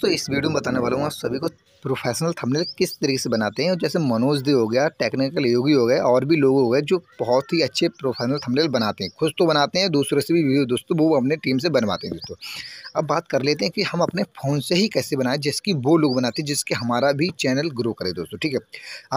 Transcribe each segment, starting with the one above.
तो इस वीडियो में बताने वाला हूँ आप सभी को प्रोफेशनल थंबनेल किस तरीके से बनाते हैं। जैसे मनोज दे हो गया, टेक्निकल योगी हो गए और भी लोग हो गए जो बहुत ही अच्छे प्रोफेशनल थंबनेल बनाते हैं। खुद तो बनाते हैं, दूसरों से भी वीडियो दोस्तों वो अपने टीम से बनवाते हैं। दोस्तों अब बात कर लेते हैं कि हम अपने फ़ोन से ही कैसे बनाएं जिसकी वो लोग बनाते हैं, जिसके हमारा भी चैनल ग्रो करे दोस्तों। ठीक है,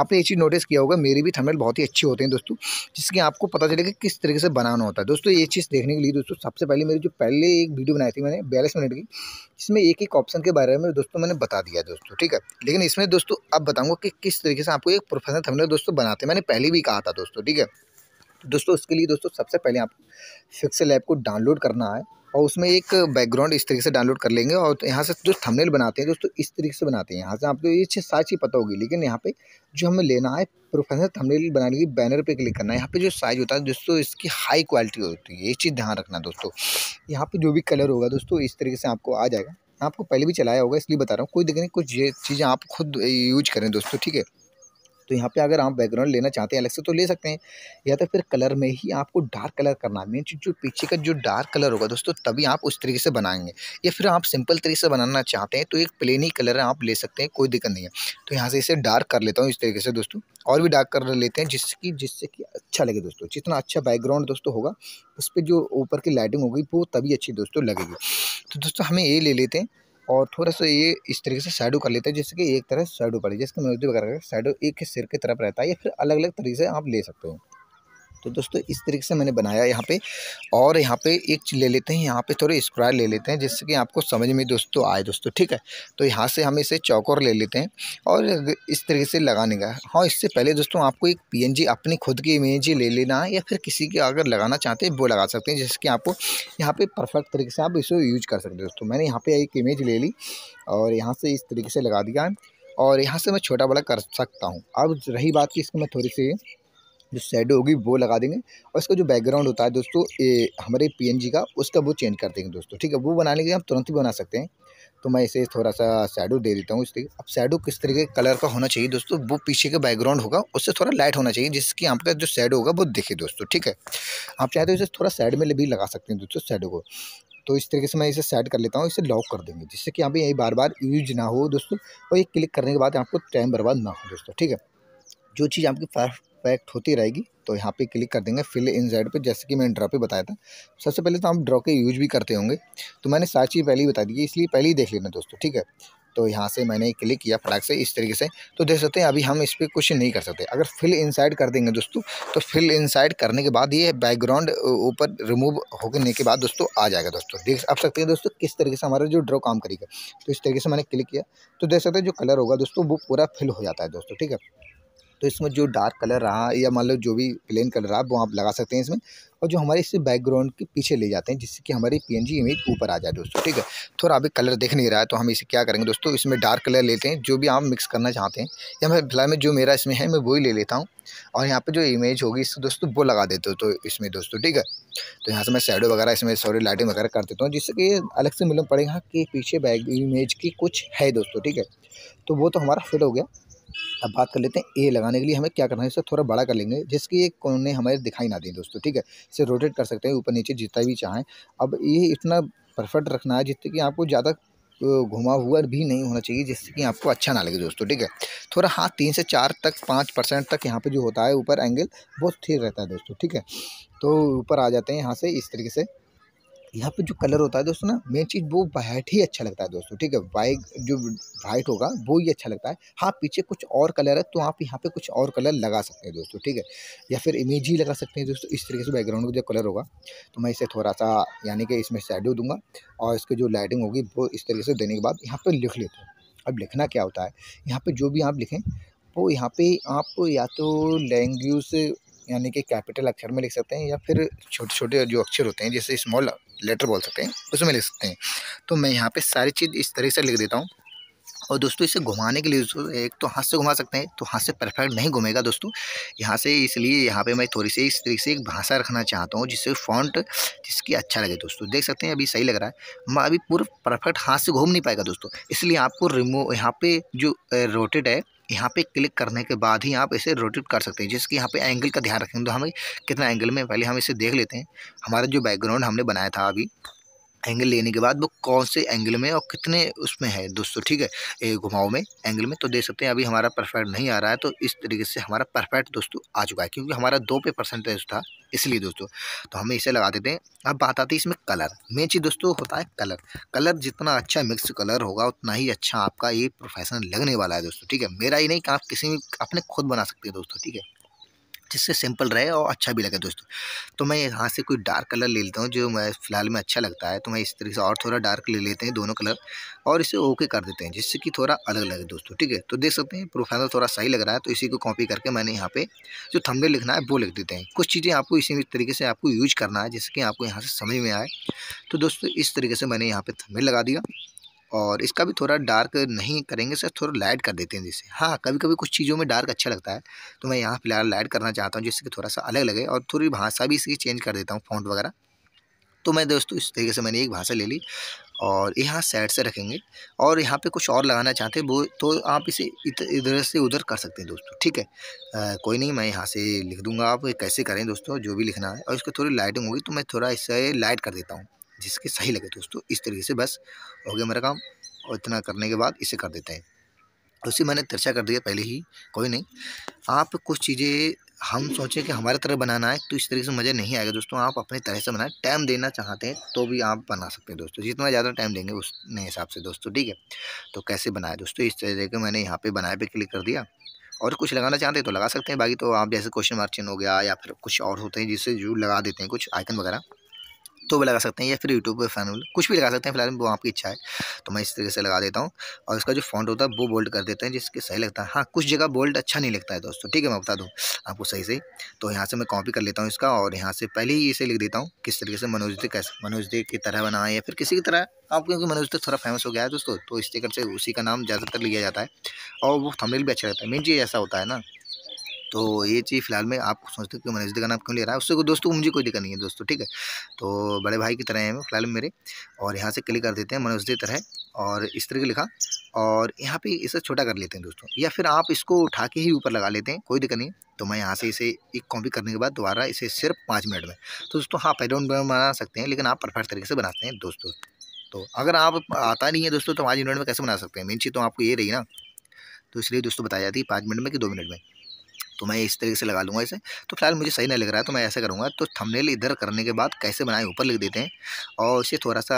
आपने ये चीज़ नोटिस किया होगा, मेरी भी थंबनेल बहुत ही अच्छे होते हैं दोस्तों, जिसके आपको पता चलेगा किस तरीके से बनाना होता है। दोस्तों ये चीज़ देखने के लिए दोस्तों सबसे पहले मेरी जो पहले एक वीडियो बनाई थी मैंने 42 मिनट की, जिसमें एक एक ऑप्शन के बारे में दोस्तों मैंने बता दिया दोस्तों। ठीक है, लेकिन इसमें दोस्तों अब बताऊंगा कि किस तरीके से आपको एक प्रोफेशनल थंबनेल दोस्तों बनाते हैं, मैंने पहले भी कहा था दोस्तों। ठीक है दोस्तों, उसके लिए दोस्तों सबसे पहले आपको पिक्सेल ऐप को डाउनलोड करना है और उसमें एक बैकग्राउंड इस तरीके से डाउनलोड कर लेंगे और यहाँ से जो थंबनेल बनाते हैं दोस्तों इस तरीके से बनाते हैं। यहाँ से आपको ये चीज़ साइज ही पता होगी, लेकिन यहाँ पे जो हमें लेना है प्रोफेशनल थंबनेल बनाने की बैनर पे क्लिक करना है। यहाँ पे जो साइज़ होता है दोस्तों इसकी हाई क्वालिटी होती है, ये चीज़ ध्यान रखना दोस्तों। यहाँ पर जो भी कलर होगा दोस्तों इस तरीके से आपको आ जाएगा, आपको पहले भी चलाया होगा इसलिए बता रहा हूँ, कोई दिक्कत नहीं, कुछ ये चीज़ें आप खुद यूज करें दोस्तों। ठीक है, तो यहाँ पे अगर आप बैकग्राउंड लेना चाहते हैं अलग से तो ले सकते हैं, या तो फिर कलर में ही आपको डार्क कलर करना है। मेन चीज़ जो पीछे का जो डार्क कलर होगा दोस्तों तभी आप उस तरीके से बनाएंगे, या फिर आप सिंपल तरीके से बनाना चाहते हैं तो एक प्लेन ही कलर आप ले सकते हैं, कोई दिक्कत नहीं है। तो यहाँ से इसे डार्क कर लेता हूँ इस तरीके से दोस्तों, और भी डार्क कर लेते हैं जिससे कि अच्छा लगे दोस्तों। जितना अच्छा बैकग्राउंड दोस्तों होगा उस पर जो ऊपर की लाइटिंग होगी वो तभी अच्छी दोस्तों लगेगी। तो दोस्तों हमें ये ले लेते हैं और थोड़ा सा ये इस तरीके से शैडो कर लेते हैं, जैसे कि एक तरह शैडो पड़े, जैसे मनोज वगैरह का शैडो एक ही सिर की तरफ रहता है, या फिर अलग अलग तरीके से आप ले सकते हो। तो दोस्तों इस तरीके से मैंने बनाया यहाँ पे, और यहाँ पे एक चीज़ ले लेते हैं, यहाँ पे थोड़े स्क्वायर ले लेते हैं जिससे कि आपको समझ में दोस्तों आए दोस्तों। ठीक है, तो यहाँ से हम इसे चौकोर ले लेते हैं और इस तरीके से लगाने का। हाँ, इससे पहले दोस्तों आपको एक PNG अपनी खुद की इमेज ले लेना है, या फिर किसी के अगर लगाना चाहते हैं वो लगा सकते हैं, जिससे कि आपको यहाँ पर परफेक्ट तरीके से आप इसे यूज कर सकते हो दोस्तों। मैंने यहाँ पर एक इमेज ले ली और यहाँ से इस तरीके से लगा दिया और यहाँ से मैं छोटा बड़ा कर सकता हूँ। अब रही बात कि इसको मैं थोड़ी सी जो शैडो होगी वो लगा देंगे और इसका जो बैकग्राउंड होता है दोस्तों हमारे PNG का, उसका वो चेंज कर देंगे दोस्तों। ठीक है, वो बनाने के लिए हम तुरंत ही बना सकते हैं। तो मैं इसे थोड़ा सा शैडो दे देता हूँ इस तरीके। अब शैडो किस तरीके के कलर का होना चाहिए दोस्तों, वो पीछे का बैकग्राउंड होगा उससे थोड़ा लाइट होना चाहिए, जिसकी आपका जो शैडो होगा वो दिखे दोस्तों। ठीक है, आप चाहे तो इसे थोड़ा साइड में भी लगा सकते हैं दोस्तों शैडो को। तो इस तरीके से मैं इसे सेट कर लेता हूँ, इसे लॉक कर देंगे जिससे कि यहाँ पर यही बार बार यूज ना हो दोस्तों, और ये क्लिक करने के बाद आपको टाइम बर्बाद ना हो दोस्तों। ठीक है, जो चीज़ आपकी परफेक्ट होती रहेगी तो यहाँ पे क्लिक कर देंगे फिल इन साइड पे, जैसे कि मैंने ड्रॉ पे बताया था। सबसे पहले तो आप ड्रॉ के यूज भी करते होंगे, तो मैंने साच ही पहले ही बता दी, इसलिए पहले ही देख लेना दोस्तों। ठीक है, तो यहाँ से मैंने क्लिक किया फटाक से इस तरीके से, तो देख सकते हैं अभी हम इस पर कुछ नहीं कर सकते। अगर फिल इनसाइड कर देंगे दोस्तों तो फिल इनसाइड करने के बाद ये बैकग्राउंड ऊपर रिमूव होने के बाद दोस्तों आ जाएगा दोस्तों। देख आप सकते हैं दोस्तों किस तरीके से हमारा जो ड्रॉ काम करेगा। तो इस तरीके से मैंने क्लिक किया तो देख सकते हैं जो कलर होगा दोस्तों वो पूरा फिल हो जाता है दोस्तों। ठीक है, तो इसमें जो डार्क कलर रहा या मान लो जो भी प्लेन कलर रहा वो आप लगा सकते हैं इसमें, और जो हमारे इससे बैकग्राउंड के पीछे ले जाते हैं जिससे कि हमारी PNG इमेज ऊपर आ जाए दोस्तों। ठीक है, थोड़ा अभी कलर दिख नहीं रहा है तो हम इसे क्या करेंगे दोस्तों, इसमें डार्क कलर लेते हैं जो भी आप मिक्स करना चाहते हैं, या मैं फिलहाल में जो मेरा इसमें है मैं वही ले लेता हूँ, और यहाँ पर जो इमेज होगी इसको दोस्तों वो लगा देते हो तो इसमें दोस्तों। ठीक है, तो यहाँ से मैं शैडो वगैरह इसमें सॉरी लाइटिंग वगैरह कर देता हूँ, जिससे कि अलग से मालूम पड़ेगा कि पीछे बैक इमेज की कुछ है दोस्तों। ठीक है, तो वो तो हमारा फिट हो गया। अब बात कर लेते हैं ए लगाने के लिए हमें क्या करना है, इसे थोड़ा बड़ा कर लेंगे जिसकी एक कोने हमारे दिखाई ना दें दोस्तों। ठीक है, इसे रोटेट कर सकते हैं ऊपर नीचे जितना भी चाहें। अब ये इतना परफेक्ट रखना है जिससे कि आपको ज़्यादा घुमा हुआ भी नहीं होना चाहिए, जिससे कि आपको अच्छा ना लगे दोस्तों। ठीक है, थोड़ा हाँ 3 से 4 तक 5% तक यहाँ पे जो होता है ऊपर एंगल वो स्थिर रहता है दोस्तों। ठीक है, तो ऊपर आ जाते हैं यहाँ से इस तरीके से। यहाँ पे जो कलर होता है दोस्तों ना मेन चीज़ वो वाइट ही अच्छा लगता है दोस्तों। ठीक है, वाइट होगा वो ही अच्छा लगता है। हाँ पीछे कुछ और कलर है तो आप यहाँ पे कुछ और कलर लगा सकते हैं दोस्तों। ठीक है, या फिर इमेज ही लगा सकते हैं दोस्तों। इस तरीके से बैकग्राउंड का जो कलर होगा तो मैं इसे थोड़ा सा यानी कि इसमें शैडो दूंगा और इसकी जो लाइटिंग होगी वो इस तरीके से देने के बाद यहाँ पर लिख लेते हैं। अब लिखना क्या होता है, यहाँ पर जो भी आप लिखें वो यहाँ पर आप या तो लैंग्वेज यानी कि कैपिटल अक्षर में लिख सकते हैं, या फिर छोटे छोटे जो अक्षर होते हैं जैसे स्मॉल लेटर बोल सकते हैं उसमें लिख सकते हैं। तो मैं यहाँ पे सारी चीज़ इस तरीके से लिख देता हूँ। और दोस्तों इसे घुमाने के लिए एक तो हाथ से घुमा सकते हैं, तो हाथ से परफेक्ट नहीं घूमेगा दोस्तों यहाँ से, इसलिए यहाँ पे मैं थोड़ी सी इस तरीके से एक भाषा रखना चाहता हूँ जिससे फॉन्ट जिसकी अच्छा लगे दोस्तों। देख सकते हैं अभी सही लग रहा है, मैं अभी पूरा परफेक्ट हाथ से घूम नहीं पाएगा दोस्तों, इसलिए आपको रिमूव यहाँ पे जो रोटेट है यहाँ पे क्लिक करने के बाद ही आप इसे रोटेट कर सकते हैं, जिसकी यहाँ पे एंगल का ध्यान रखेंगे। तो हमें कितना एंगल में पहले हम इसे देख लेते हैं। हमारा जो बैकग्राउंड हमने बनाया था अभी एंगल लेने के बाद वो कौन से एंगल में और कितने उसमें है दोस्तों, ठीक है, घुमाव में, एंगल में। तो देख सकते हैं अभी हमारा परफेक्ट नहीं आ रहा है, तो इस तरीके से हमारा परफेक्ट दोस्तों आ चुका है, क्योंकि हमारा 2 पे परसेंटेज था इसलिए दोस्तों, तो हमें इसे लगा देते हैं। अब बात आती है इसमें कलर, मेन चीज़ दोस्तों होता है कलर। कलर जितना अच्छा मिक्स कलर होगा उतना ही अच्छा आपका ये प्रोफेशनल लगने वाला है दोस्तों, ठीक है। मेरा ही नहीं, आप किसी भी अपने खुद बना सकते हैं दोस्तों, ठीक है, जिससे सिंपल रहे और अच्छा भी लगे दोस्तों। तो मैं यहाँ से कोई डार्क कलर ले लेता हूँ जो मैं फ़िलहाल में अच्छा लगता है, तो मैं इस तरीके से और थोड़ा डार्क ले लेते हैं दोनों कलर और इसे ओके कर देते हैं, जिससे कि थोड़ा अलग लगे दोस्तों, ठीक है। तो देख सकते हैं प्रोफाइल थोड़ा सही लग रहा है, तो इसी को कॉपी करके मैंने यहाँ पे जो थंबनेल लिखना है वो लिख देते हैं। कुछ चीज़ें आपको इसी तरीके से आपको यूज करना है, जिससे कि आपको यहाँ से समझ में आए। तो दोस्तों इस तरीके से मैंने यहाँ पर थंबनेल लगा दिया, और इसका भी थोड़ा डार्क नहीं करेंगे सर, थोड़ा लाइट कर देते हैं जैसे। हाँ, कभी कभी कुछ चीज़ों में डार्क अच्छा लगता है, तो मैं यहाँ फिलहाल लाइट करना चाहता हूँ जिससे कि थोड़ा सा अलग लगे, और थोड़ी भाषा भी इसकी चेंज कर देता हूँ, फॉन्ट वगैरह। तो मैं दोस्तों इस तरीके से मैंने एक भाषा ले ली और यहाँ साइड से रखेंगे, और यहाँ पे कुछ और लगाना चाहते हैं वो, तो आप इसे इधर से उधर कर सकते हैं दोस्तों, ठीक है। कोई नहीं, मैं यहाँ से लिख दूँगा, आप कैसे करें दोस्तों जो भी लिखना है। और इसकी थोड़ी लाइटिंग होगी तो मैं थोड़ा इसे लाइट कर देता हूँ जिसके सही लगे दोस्तों। इस तरीके से बस हो गया मेरा काम, और इतना करने के बाद इसे कर देते हैं। उसे मैंने तिरछा कर दिया पहले ही, कोई नहीं। आप कुछ चीज़ें हम सोचें कि हमारे तरह बनाना है तो इस तरीके से मज़ा नहीं आएगा दोस्तों, आप अपने तरह से बनाएं। टाइम देना चाहते हैं तो भी आप बना सकते हैं दोस्तों, जितना ज़्यादा टाइम देंगे उसने हिसाब से दोस्तों, ठीक है। तो कैसे बनाए दोस्तों, इस तरीके से मैंने यहाँ पर बनाए पर क्लिक कर दिया, और कुछ लगाना चाहते हैं तो लगा सकते हैं। बाकी तो आप जैसे क्वेश्चन मार्क चिन्ह हो गया, या फिर कुछ और होते हैं जिससे जो लगा देते हैं कुछ आइकन वगैरह, तो वो लगा सकते हैं, या फिर यूट्यूब पर फैन कुछ भी लगा सकते हैं, फिलहाल वो आपकी इच्छा है। तो मैं इस तरीके से लगा देता हूँ, और इसका जो फॉन्ट होता है वो बोल्ड कर देते हैं जिसके सही लगता है। हाँ, कुछ जगह बोल्ड अच्छा नहीं लगता है दोस्तों, ठीक है, मैं बता दूँ आपको सही से। तो यहाँ से मैं कॉपी कर लेता हूँ इसका, और यहाँ से पहले ही इसे लिख देता हूँ किस तरीके से मनोज दे की तरह बना है, या फिर किसी की तरह। आप क्योंकि मनोज दे थोड़ा फेमस हो गया है दोस्तों, तो इस तरीके से उसी का नाम ज़्यादातर लिया जाता है, और वो थंबनेल भी अच्छा लगता है। मेन चीज़ ऐसा होता है ना, तो ये चीज़ फिलहाल में आप सोचते हो कि मनोज दे का नाम क्यों ले रहा है, उससे को दोस्तों मुझे कोई दिक्कत नहीं है दोस्तों, ठीक है। तो बड़े भाई की तरह है फिलहाल में मेरे, और यहाँ से क्लिक कर देते हैं मनोज दे तरह, और इस तरह लिखा, और यहाँ पे इसे छोटा कर लेते हैं दोस्तों, या फिर आप इसको उठा के ही ऊपर लगा लेते हैं, कोई दिक्कत नहीं। तो मैं यहाँ से इसे एक कॉपी करने के बाद दोबारा इसे सिर्फ 5 मिनट में, तो दोस्तों हाँ बैकग्राउंड बना सकते हैं, लेकिन आप परफेक्ट तरीके से बनाते हैं दोस्तों। तो अगर आप आता नहीं है दोस्तों तो 5 मिनट में कैसे बना सकते हैं, मेन चीज़ तो आपको ये रही ना, तो इसलिए दोस्तों बताई जाती है 5 मिनट में कि 2 मिनट में। तो मैं इस तरीके से लगा लूँगा इसे, तो फिलहाल मुझे सही नहीं लग रहा है तो मैं ऐसा करूँगा। तो थंबनेल इधर करने के बाद कैसे बनाए ऊपर लिख देते हैं, और इसे थोड़ा सा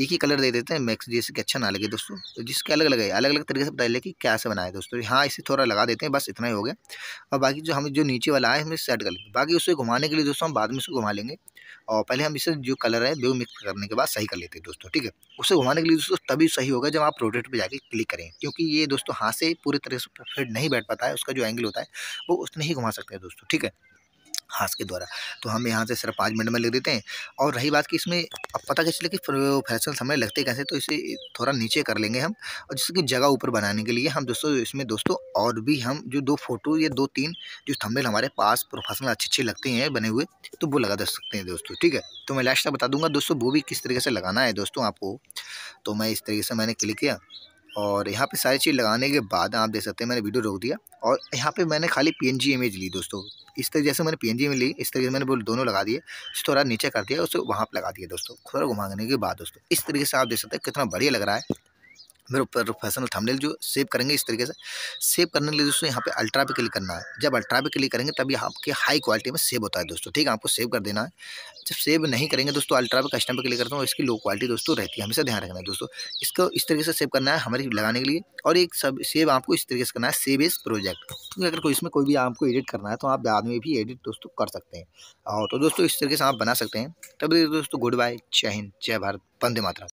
एक ही कलर दे देते हैं मैक्स, जैसे कि अच्छा ना लगे दोस्तों, जिसके अलग अलग तरीके से पता चले कि कैसे बनाए दोस्तों। हाँ, इसे थोड़ा लगा देते हैं, बस इतना ही हो गया। और बाकी जो हमें जो नीचे वाला है हमें सेट कर लेंगे, बाकी उसे घुमाने के लिए दोस्तों हम बाद में उसे घुमा लेंगे, और पहले हम इसे जो कलर है वो मिक्स करने के बाद सही कर लेते हैं दोस्तों, ठीक है। उसे घुमाने के लिए दोस्तों तभी सही होगा जब आप रोटेट पर जाके क्लिक करें, क्योंकि ये दोस्तों हाथ से पूरी तरह से परफेक्ट नहीं बैठ पाता है, उसका जो एंगल होता है वो उतने ही घुमा सकते हैं दोस्तों, ठीक है, हाथ के द्वारा। तो हम यहाँ से सिर्फ 5 मिनट में लिख देते हैं। और रही बात कि इसमें अब पता कैसे चले कि प्रोफेशनल समय लगते कैसे, तो इसे थोड़ा नीचे कर लेंगे हम, और जिसकी जगह ऊपर बनाने के लिए हम दोस्तों इसमें दोस्तों और भी हम जो 2 फोटो या 2-3 जो थंबनेल हमारे पास प्रोफेशनल अच्छे लगते हैं बने हुए, तो वो लगा दे सकते हैं दोस्तों, ठीक है। तो मैं लास्ट में बता दूँगा दोस्तों वो भी किस तरीके से लगाना है दोस्तों आपको। तो मैं इस तरीके से मैंने क्लिक किया, और यहाँ पे सारी चीज़ लगाने के बाद आप देख सकते हैं मैंने वीडियो रोक दिया, और यहाँ पे मैंने खाली PNG इमेज ली दोस्तों। इस तरीके जैसे मैंने PNG में ली, इस तरीके से मैंने बोल दोनों लगा दिए, थोड़ा नीचे कर दिया, उसे वहाँ पे लगा दिया दोस्तों, थोड़ा घुमाने के बाद दोस्तों। इस तरीके से आप देख सकते हैं कितना बढ़िया लग रहा है मेरे प्रोफेशनल थंबनेल। जो सेव करेंगे इस तरीके से, सेव करने के लिए दोस्तों यहाँ पे अल्ट्रा पे क्लिक करना है। जब अल्ट्रा पे क्लिक करेंगे तभी आपके हाई क्वालिटी में सेव होता है दोस्तों, ठीक है, आपको सेव कर देना है। जब सेव नहीं करेंगे दोस्तों, अल्ट्रा पे कस्टम पे क्लिक करता हूँ, इसकी लो क्वालिटी दोस्तों रहती है, हमेशा ध्यान रखना है दोस्तों। इसको इस तरीके से सेव करना है हमारे लगाने के लिए, और एक सब सेव आपको इस तरीके से करना है, सेव एज प्रोजेक्ट, क्योंकि अगर कोई इसमें कोई भी आपको एडिट करना है तो आप बाद में भी एडिट दोस्तों कर सकते हैं। और तो दोस्तों इस तरीके से आप बना सकते हैं। तब दोस्तों गुड बाय, जय हिंद, जय भारत, वंदे मातरम।